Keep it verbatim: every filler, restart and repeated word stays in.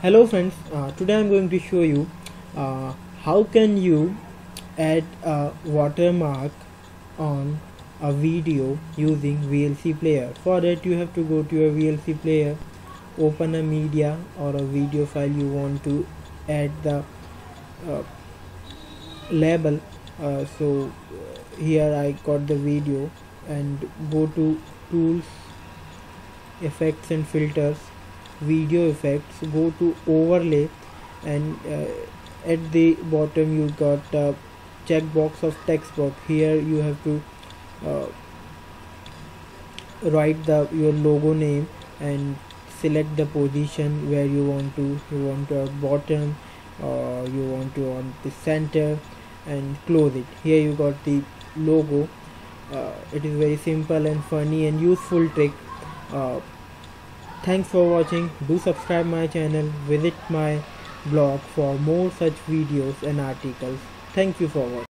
Hello friends, uh, today I'm going to show you uh, how can you add a watermark on a video using V L C player. For that you have to go to your V L C player, open a media or a video file you want to add the uh, label. Uh, so here I got the video, and go to tools, effects and filters, video effects, go to overlay, and uh, at the bottom you got a checkbox of text box. Here you have to uh, write the your logo name and select the position where you want to you want to at bottom, or uh, you want to on the center, and close it. Here you got the logo. Uh, it is very simple and funny and useful trick. Uh, Thanks for watching. Do subscribe my channel, visit my blog for more such videos and articles. Thank you for watching.